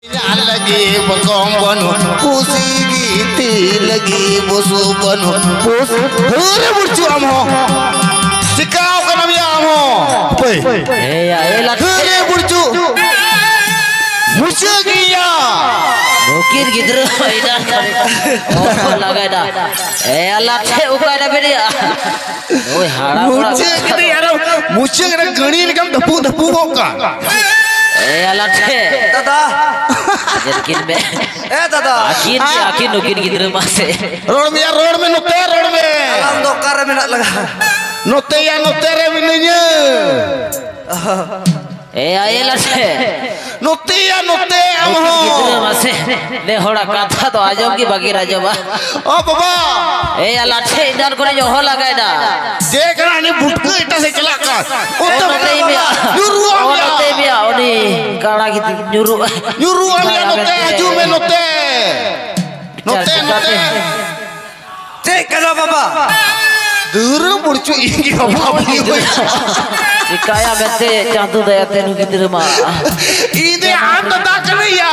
Lagi bosongonu, kusi gitu lagi bosongonu, bos, hore burcu amho, cikau kan amya amho, pey, hore burcu, burcu gya, bukir gitu, ida, oh laga ida, alat uka ida beri, oh hara, burcu gitu ya, burcu kan gani lekam dapu dapu boka. Eh alat eh tata jerkin be eh tata akin nukin gitu mas road me nuker road me alam dokar me nak laga nute ya nute re minenya eh ayelat nute ya nute amho gitu mas le hoda katha to ajob ki bagi rajoba oh baba eh alat idar kore jo ho laga ida dekha ni butku eta se chala ka uttam juru amya kala gitu nyuruh nyuruh amya note aju me note note note cek kada baba duru burcu ingi baba dikaya bete chandu daya tenu gidre ma ide aata dakne ya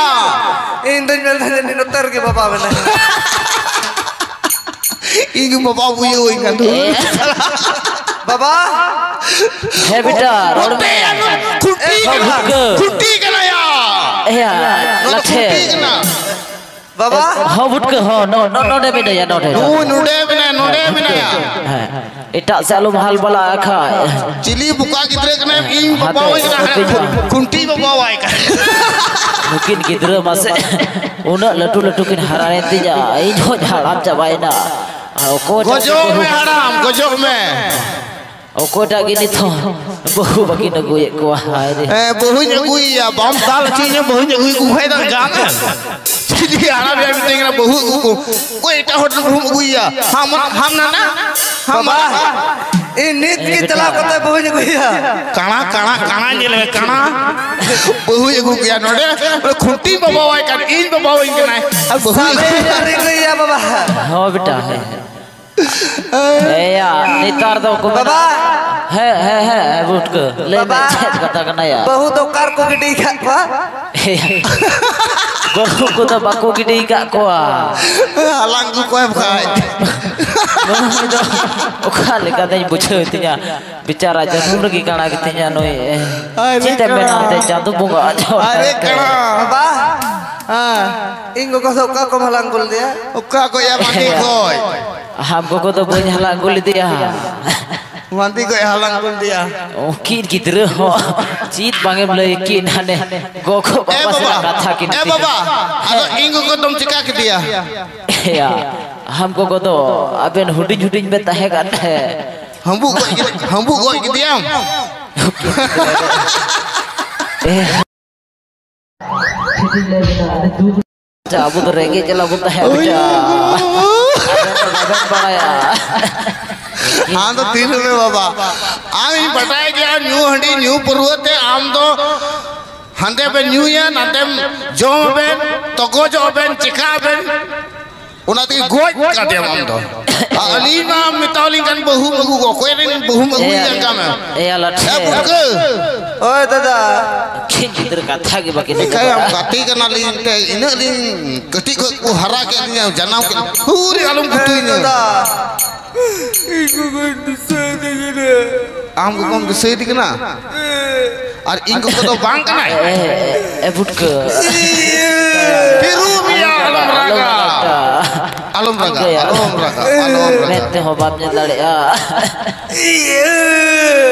indin melne noter ke baba bena ingi baba buyo inga tu baba he beta note खुटी कना यार या लठे बाबा हो बुटक हो no no नोडे बिना या नोडे नोडे बिना या एटा सालो हाल वाला आखा चिली बुका कितरे कने इन बबावे कना खुंटी बबावे का मुकिन कितरे मासे उना लटू लटू के हराने ती जा ई जो झाड़ाम चबायना को गजो में हराम गजो में Okoda gini toh, bohu bagi negui kuah hari. Eh bohu negui ya, bom salah cinya bohu negui kuah itu jangan. Jadi Arab yang pentingnya bohu kuku. Kue itu hotel bohu negui ya, hamana, hamba. Ini kita lakukan bohu negui ya. Kana jele kana. Bohu negui ya, node. Kunti bawa ikan, ini bawa ikan naik. Bohu negui ya, baba. Oh betul. Eh ya, nitar dong ku baba. He, but ke. Baba, katakan ya. Bahu dokar ku gede gak pa. Bahu ku tak baku gede gak ko. Halang ku koe bhai. Oka le katanya bucu intinya. Bicara jangan lagi kana intinya noi. Cinta benar teh jatuh bunga aja. Are kana baba. Ah, inggo ko sok ka ko halang kul dia. Oka ko ya mati koi. Hamko ko to bun halang kul dia. Manti ko halang kul dia. Okin gidre ho. Jit bange blai kin hane. Go ko baba sa katha kin. Eh baba, ado ingo ko tum chika ke dia. Ya. Hamko ko to aben huding huding be tahe kan. Hambu ko ke diam. Eh. Cabut rengge celabut tahe. हाँ तो तीन रुपए बाबा आम ही बताया कि यार न्यू हंडी न्यू पर्वत है आम तो हंडे पे न्यू या नंदे जो पे तो गोजो पे चिका पे उन्हें गोज करते हैं आम तो अलीमा मिताली कन बहु मगु को कोई नहीं बहु मगु नहीं काम है ये अलग है ओए दादा किधर कथा की बाकी निकाय हम कती करना लेंगे इन्हें दिन कती को हरा के लिए जनाव के पूरे आलम कुतुई ने इनको कोई दूसरे दिखने आम को कम दूसरे दिखना और इनको को तो बांग करना है ए बुटक फिरू मिया आलम रागा alum raga mete hobabnya dari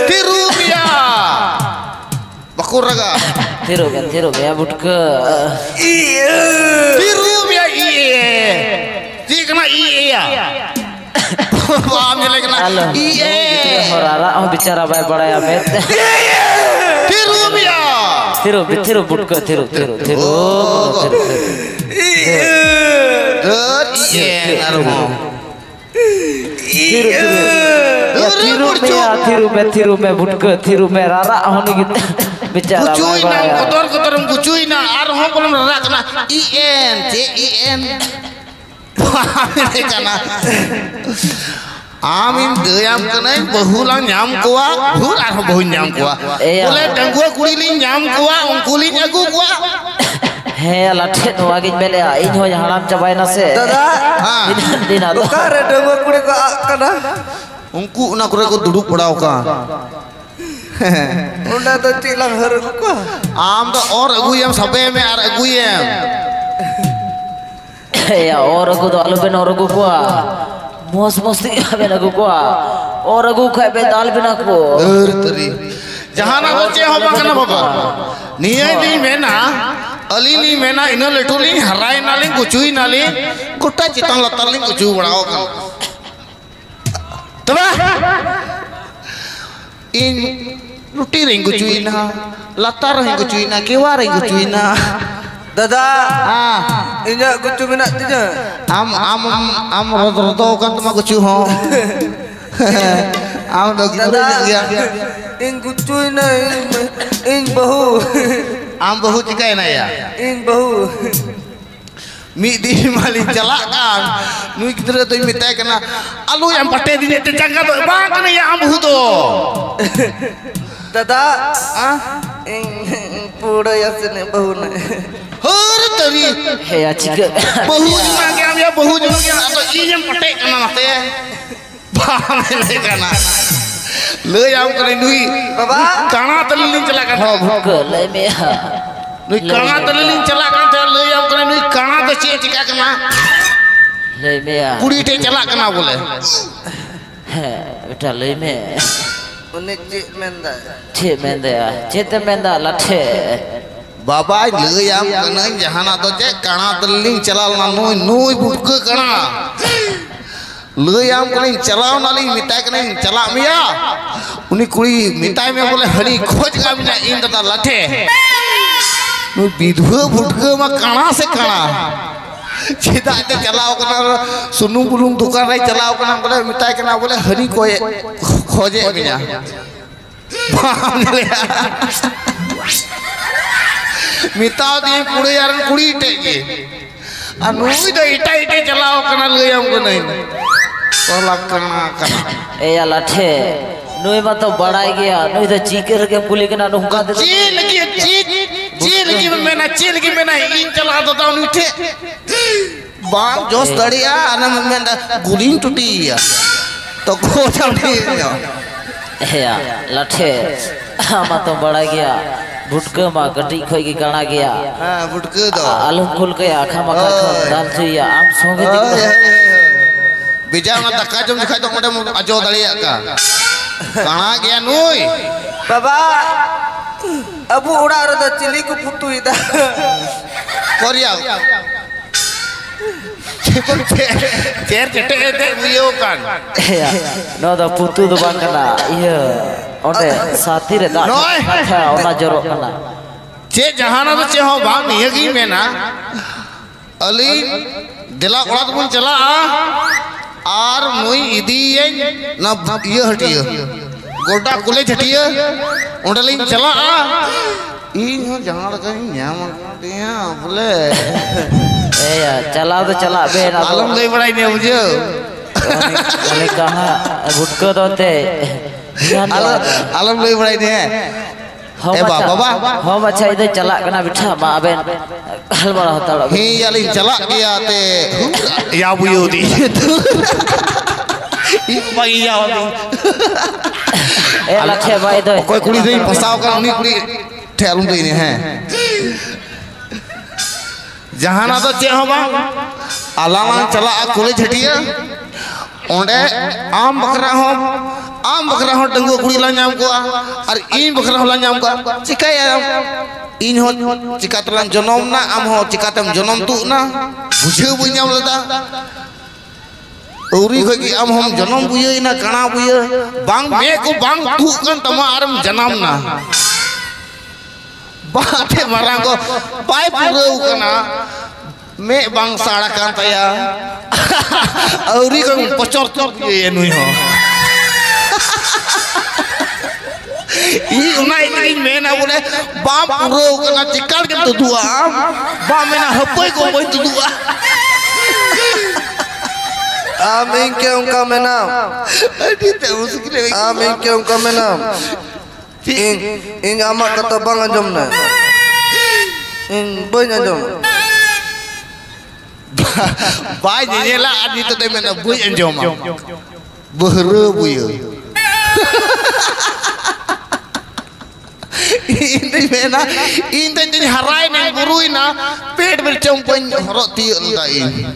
tiru ya bakur raga tiru ya butke tiru ya iye ji kena iye ya hobabnya kena iye horara oh bicara baik bada ya mete tiru butke tiru Amin deyam kenai bahulah nyam kuah, hulah bahu nyam kuah. Boleh dengua kuliling nyam kuah, ungkulin aku kuah. Hei latih tu agit bela, ini hanya haram cabai nasi. Tada, dina tu. Bukan ada dua kuda kena. Ungku nak kuda ku duduk berau kan. Unda tu cilang haruk ku. Am tu orang guyam sampai me orang guyam. Ya orang ku tu alupin orang ku kuah. Mos mosni alupin aku kuah. Orang ku kaya betal alupin aku. Terteri. Jangan aku cehok makan apa. Niat ini mana? Ali नहीं मैं ना इन्होंने टोली हराए नाली कुचुई नाली कुट्टा चितांग लताली कुचु बनाओ का तब इन रुटी रहें कुचुई ना लता रहें कुचुई ना केवा रहें कुचुई ना दादा हाँ इन्हें कुचु बिना इन्हें आम रोटो का तो मैं कुचु हो आम लोग इन कुचुई ना इन बहु आम बहु चिकाय ना या इन बहु मिडी माली चलाकान नुई किधर तो मिताय करना आलू यम पटे दिने ते चंगा तो बांग ना या आम बहु तो दादा आ इन पूरा यासने बहु ना हर तरी है या चिका बहु जुमा क्या या बहु जुमा क्या तो इन्हें पटे करना ना ते बांग नहीं करना ले आऊं करे नुई बाबा काना तलीन चलाकर भोग ले में नुई काना तलीन चलाकर तो ले आऊं करे नुई काना तो चीज चिका करना ले में पुरी टे चला करना बोले है बेटा ले में उन्हें चीज मेंदा चीज मेंदा लठे बाबा ले आऊं करना जहाँ ना तो चीज काना तलीन चलाना नुई नुई बुक करना Luyam kering celau nali mitai kering celak mia, unik kuri mitai mia boleh hari kau juga punya ingat tak latih, nu bidhu budhu mak kana sekana, kita itu celau kena sunu bulung tukar lagi celau kena boleh mitai kena boleh hari kau kau je punya, paham ni ya, mitau ni kuri yaran kuri tegi, anu itu itai itai celau kena luyam kering. ऐ लठे नूई बात तो बड़ा ही गया नूई तो चीकर के पुलिस के ना नुक्का दे चील की मैंने इन चला दो ताऊ नुठे बांग जोश दरिया अन्न में ना गुलिन टूटी या तो कोचा नहीं हो ऐ लठे हमारा तो बड़ा गया बुटके मार कटी कोई की करना गया हाँ बुटके तो आलू खुल के आँखा मार दाल चुया आम सोंगे Bijak nggak tak kacau dikait dong pada ajo tali ya kak. Karena kian nui. Bapa, abu udah ada cili ku putu itu. Korea. Cer cete itu biokan. Iya. Noda putu tuh bang kena. Iya. Onde sati reda. Noi. Ona jorok kena. Cer jahana tuh ceho bang nih lagi mana? Ali, delak urat pun celah. आर मुई इधी ये ना ये हटिया गोटा कुले हटिया उन्हें लें चला आ इन्हों जहाँ लगा इन यामन टिया बोले ऐ यार चला तो चला बेरा आलम गई बड़ा ही नहीं मुझे मैंने कहा बुटको तो ते आलम गई बड़ा ही नहीं है ए बाबा हम अच्छा इधर चला करना बिठा मावे कल बड़ा होता है ही याली चला गया ते याबुयोदी इपाई यादी ए लक्ष्य भाई तो कोई कुली तो फसाओ का उन्हीं कुली ठहरुं तो इन्हें हैं जहाँ ना तो चेहवा अलावा चला कुली झटिया उन्हें आम बकरा हो डंगो कुड़ी लांजाम को और इन बकरा हो लांजाम का चिकाया इन हो चिकातरम जनोम ना आम हो चिकातरम जनोम तू ना बुझे बुझने वाला था उरी को कि आम हम जनोम बुझे ना कना बुझे बांग मैं को बांग तू कन तमारम जनाम ना बाते मरांग को पाई पूरे उकना मैं बांग साड़ा कांता या उरी को पचोर चोर ये नहीं हो Unai ini mana boleh, bap uruk kena cikal kan tu dua, bap mana hapai kau boleh tu dua. Amin kau kau mana? Adi terus kira. Amin kau kau mana? Ing amat kata bang jom na. Boy na dong. Ba nyela adito temena boy en joma. Buru buyu. Intai mena intai jadi harai nang guruina pet bercompen horot tiuk ntain.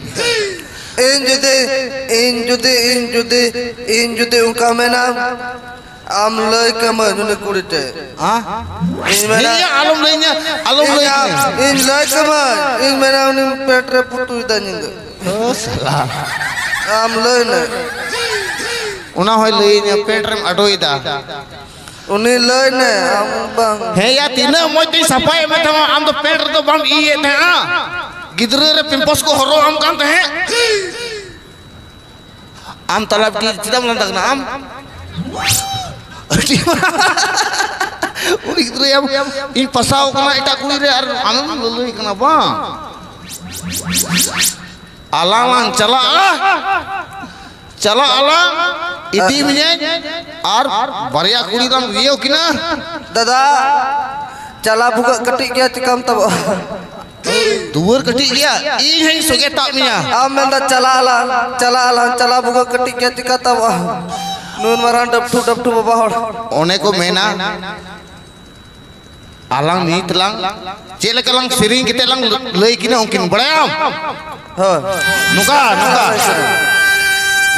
In jude unka mena am lay kamar nune kurite. Ah? Iya alum laynya. In lay kamar in mena unim petre putu ita nyinga. Oh salah. Am lay na. Una hoy laynya petrem ado ita. Uni lay na am bang. Hey ya tina moy ti sapai mata am do petre do bam iye na. Gidre pimpos ko horo am kan teh. Am talab ki citam lantak na am. Unik tu ya, ini pasau kena kita kulir ar, aman lalu ikan apa? Alangan, cala alang, itu minyaknya, ar, baraya kuliram dia okina, dada, cala buka ketik dia tikam tahu, dua ketik dia, ini suket tak minyak, aman dah cala alang, cala buka ketik dia tikam tahu. Nun maran dap tu bapa hor. One ko mena alang ni telang, cila kalang sering kita lang lay kena mungkin berayam. Nuka.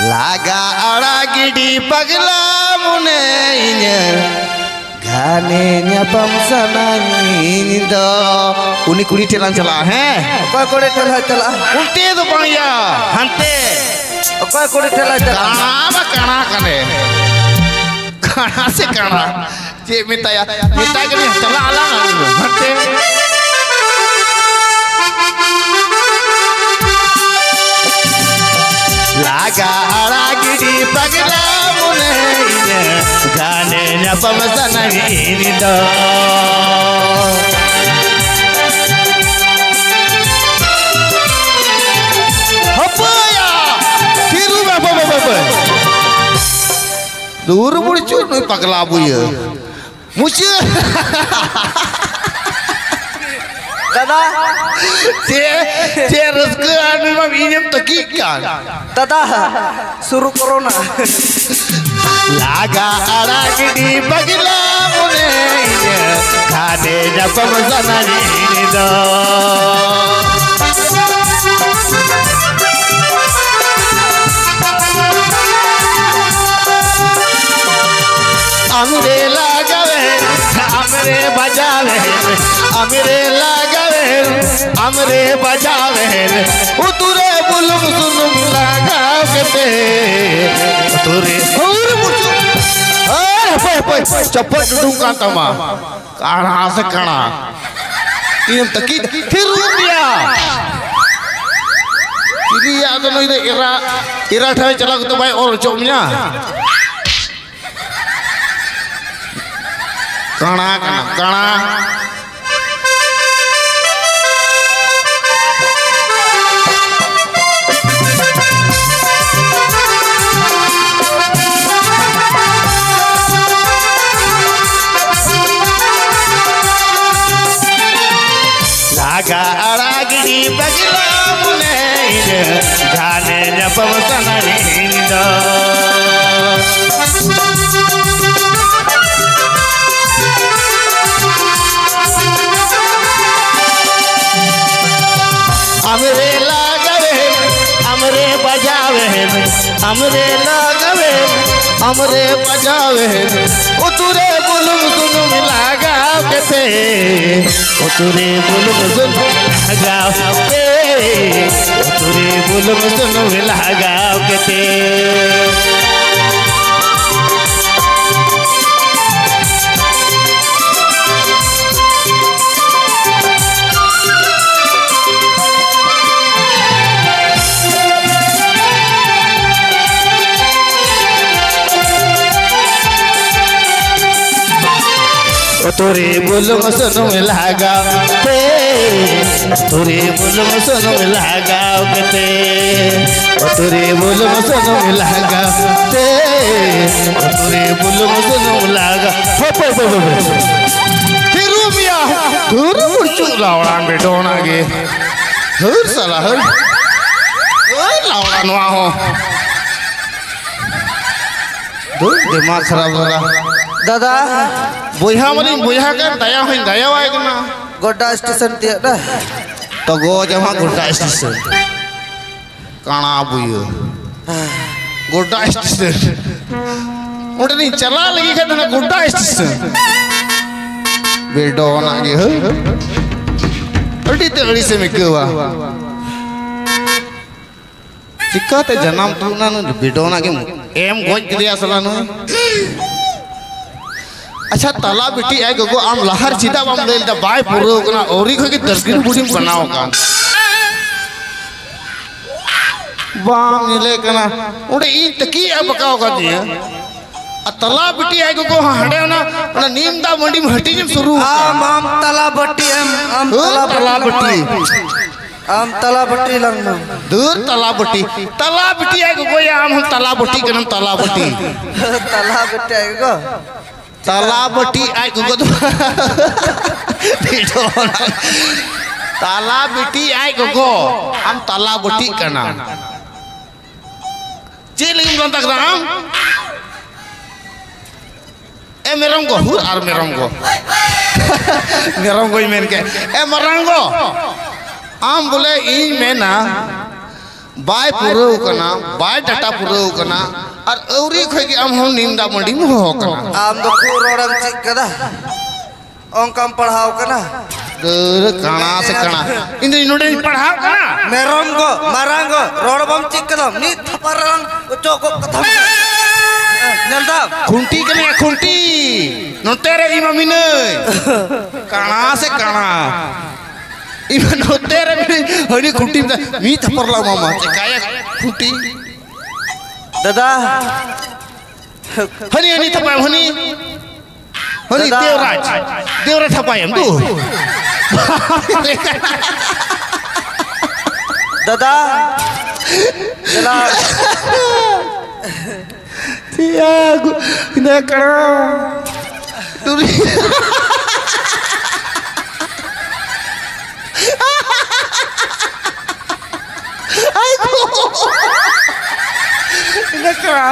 Laga aragi di paglamunnya ganenya pamsanan ini do. Uni kuri telang celah he? Apa kau telah? Unti tu pangya, hante. Apa kau telah? Kana se kana je mita ke chala ala hante laga aragi di pagla munne gaane na pamsana hirido hopaya firu baba दूर बुर्चू नहीं पकला बुये मुझे दादा ते रस्के आने में इन्हें तकी क्या दादा शुरू करो ना लागा आराकी दी बगला मुने खाने जब मज़ा नहीं दो amre bajawe uture bulum sunum lagate uture aur murchu ae hoy chapat dunga tama kana se kana in taki thirudia thiria donoi de ira thai chala to bhai aur chomnya kana laga aragi di baglamune gaane napamsana nindo amre lagawe uture bulum sunum lagate uture bulum sunum lagate uture bulum sunum lagate Tore bulum sunum lagate tore bulum sunum lagate tore bulum sunum lagate tore bulum sunum lagate Lumia, tur muncul orang bedon lagi, tur salah, tur lauran waho, tur demar serap salah. Dada, buihah mana buihah kan, daya wae kena. Goda station tiada, togo jama goda station, kana buyu, goda station. Udah nih celah lagi kan dengan goda station. Bedon lagi, udah terus semikwa. Jika teh janam tuh nana bedon lagi, goj kerja selanu. अच्छा ताला बेटी आए गोगो आम लहर सीधा आम ले the by पुरो कना औरी को की दर्शकीन बुझी बनाओ का बाम ले कना उडे ई तकी आ बकाओ का दिया आ ताला बेटी आए गोगो हडे ना ना नीमदा मंडी में हटी जम शुरू आ माम ताला बेटी ताला बेटी आम ताला बेटी लंगना दूर ताला बेटी आए गोगो या आम ताला बेटी कनम ताला बेटी आए गोगो Talabati ay gogo Talabati ay gogo am talabati kana Ciling kontak ram meram go hur ar meram go men ke meram go am bole in mena bai purau kana bai data purau kana ar auri khoi ki am hon ninda mandi mo ho kana am do ko roran chik kada onkam padhao kana dur kana se kana ind inode padhao kana merom go marang go rod bom chik kada ni thaparang cho ko katham nelda khunti kane khunti note re ima mine kana se kana Iman hotel hari kunti mi thapar la mama kaya kunti dada hari thapam hari deoraj thapayam tu dada dada dia ina kara duri Teba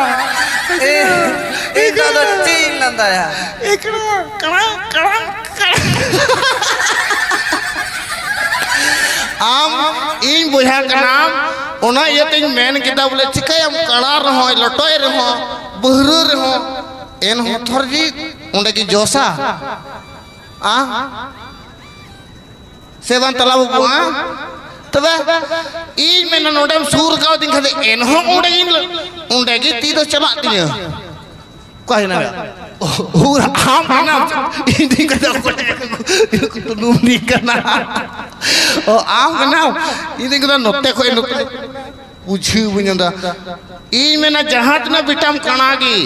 in mena nodam sur kau tingkat enho undang ini tidur cepat dia kau ini hura ham ham ini kata aku tu lumbi kena oh am kena ini kata notek kau notek uji punya dah in mena jahat na bitam kanagi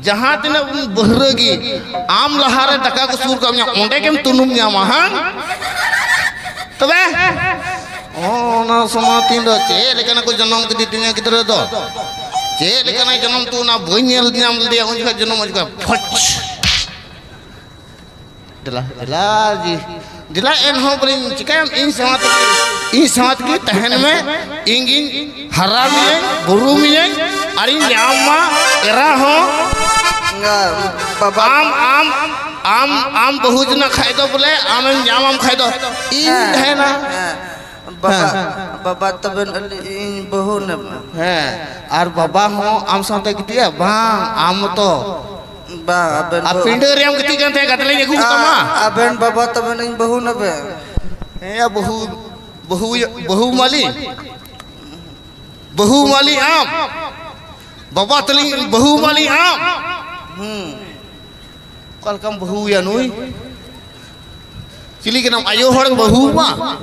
jahat na beragi am lahara takak sur kau punya undang kem tunumnya mahang teba Oh, na sama tindo, cek lekana ko janam ke ditunya kita do. Cek lekana janam tu na bonyel nyam dia unjuk janam unjuk. Dila, dila enho paling cikam in samat ki tahan me ingin haram ye, guru ye, arin nyama era ho. Am bahujna khai do bole, am nyamam khai do. In hai na. Baba taban in bahun ar baba ho am sante kitia bang am to ba apinder yang ketiga teh katlen aku utama aben baba taban in bahun abe ya bahu mali am baba taling bahu mali am kalkam bahu ya noi cili kenam ayo hor bahu ma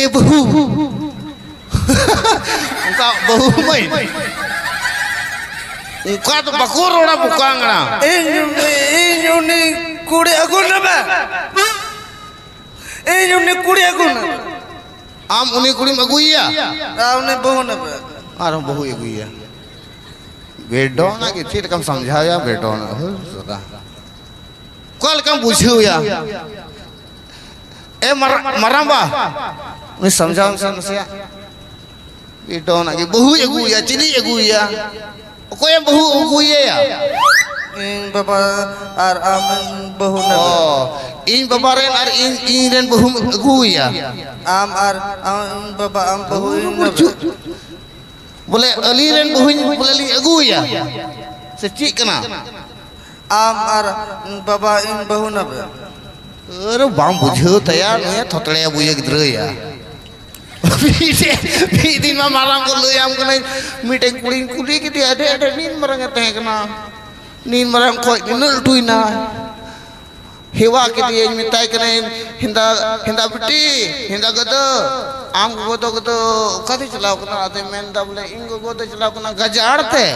bahu main uka tu bakur ora bukang na ini kuri aguna ba ini kuri aguna am uni kuri maguiya amne bahu na ba ar bahu eguiya bedona ke chit kam samjhaya bedona Kol kan buju ya. Maramba. Ini samjam sama saya. Itu nak buhu ya gue ya, cili ya gue ya. Kok yang buhu gue ya? In bapa ar aman buhu na. Oh, in bapa ren ar in ren buhu gue ya. Am ar am bapa am buhu na. Boleh aliran buhuin boleh ali gue ya. Secik kena. Am ar bapa in buhu na. अरे बाम बुझो तैयार नहीं है थोतले अब ये किधर गया बीते में माराम को ले आम को नहीं मीटिंग कुली कुली की थी अरे अरे नींद मरंगे तहेक ना नींद मरंग कोई किन्नल टूई ना हेवा की थी एज मिताई करें हिंदा हिंदा बिटी हिंदा गदो आम को गदो कभी चलाओ कना आते में हिंदा बोले इनको गदो चलाओ कना गजाड़ थे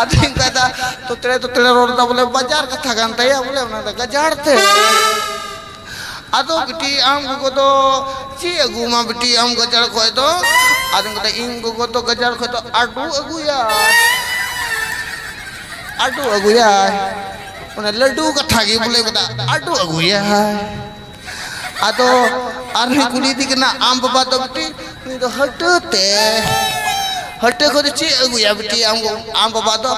आते इनका तो तेरे रोड ता बोले बाजार का थकान तैया बोले उन्हें तो गजार थे आतो बिटी आम को तो ची अगुमा बिटी आम गजार कोई तो आते इनका इंगो को तो गजार कोई तो आडू अगुया उन्हें लड्डू का थकी बोले बता आडू अगुया आतो आरही कुली थी कि ना आम बाबा तो बिटी नहीं तो हटते हटे को तो ची अगुया बिटी आम बाबा तो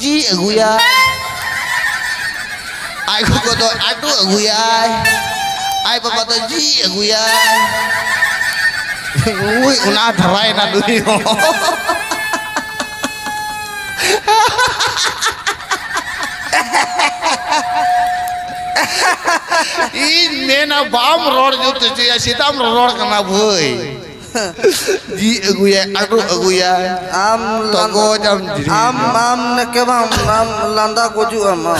जी अगुया आई को तो आटू अगुया आई बाबा तो जी अगुया वो उना धराए ना दुई हो इन में ना बाम रोड जो तुझे या सीताम रोड करना भूई जी अगुया आटू अगुया आम तोगो जम आम आम ने के बाम आम लंदा कोजू आम आम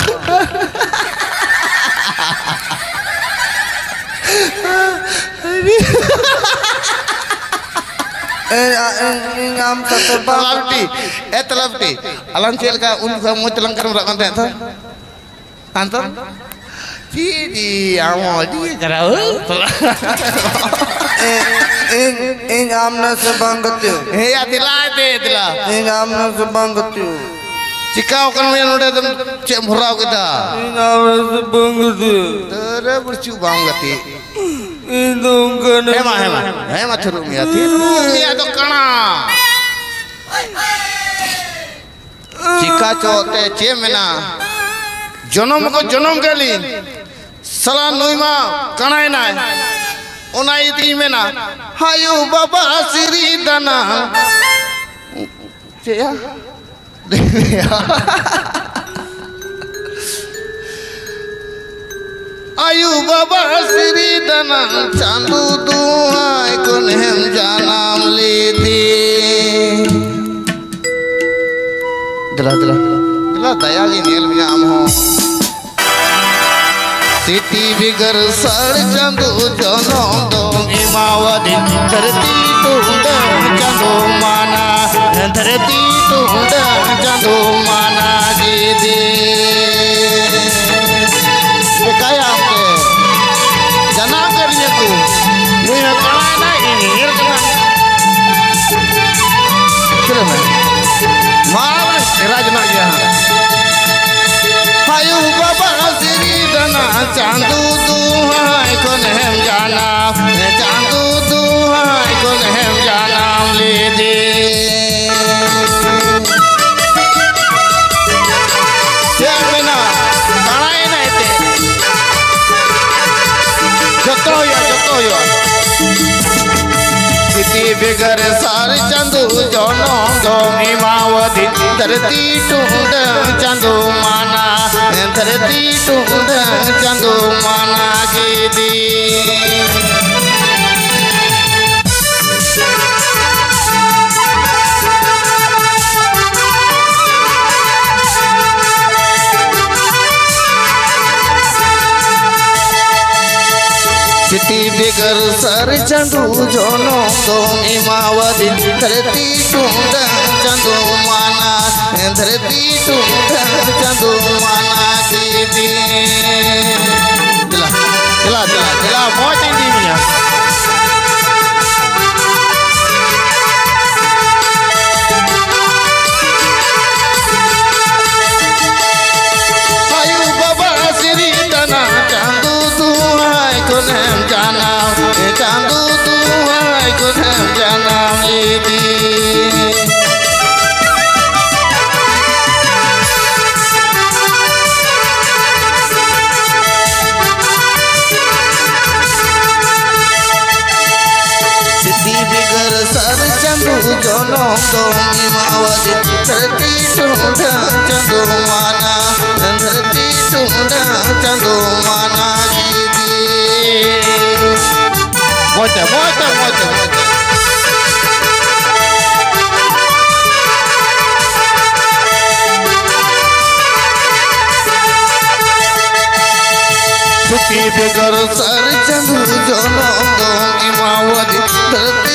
तलबटी ए तलबटी अलांचेल का उनका मुचलंग कर रखना है था अंतर जी जी आम जी कराओ ing amna sebangatu he atila ing amna sebangatu cikau kan men udah tem cek murau kita ing amna sebangatu tere bercu bangati indung kana hema thurumia to kana cikau cote cemena jonom ko jonom kali sala noima kanai nai उनाई ती में ना हायो बाबा श्री दाना क्या आयो बाबा श्री दाना चांदू दुआई कुन्हेम जाना मली थी दिला दिला दिला दया की नेल में आम हो सिटी बिगर सर चंदू जनो तुम इमावत धरती तुंड चंदू माना धरती तुंड चंदू माना दीदी काया आपके जना करिए तू नहीं करा ना इन्हें करा चलो मैं मार राजना यहाँ आयु बाबा श्री दाना चांदू दुहाई कौन हम जाना चांदू दुहाई कौन हम जाना ले दे चलना बनाए नहीं थे जतो या किसी बिगर सारे चांदू जोनों दो मिमावदी धरती टूंड चांदू माना धरती टूंड चांदू माना की दी सिटी बिगर सर चंदू जोनो तो इमावदी धरती टूंड चांदू माना धरती टूंड चांदू माना की दी दिला दिला दिला दिला मौत दी मिया could have gone out. It's a good one, I could have gone out. City bigger, sir, Chandu, John, Tom, Mawadi, 32 Chandu, Mana, and 32 Chandu, Mana. What the Suki Bigar Sar Chandu Jono Dongi Mawadi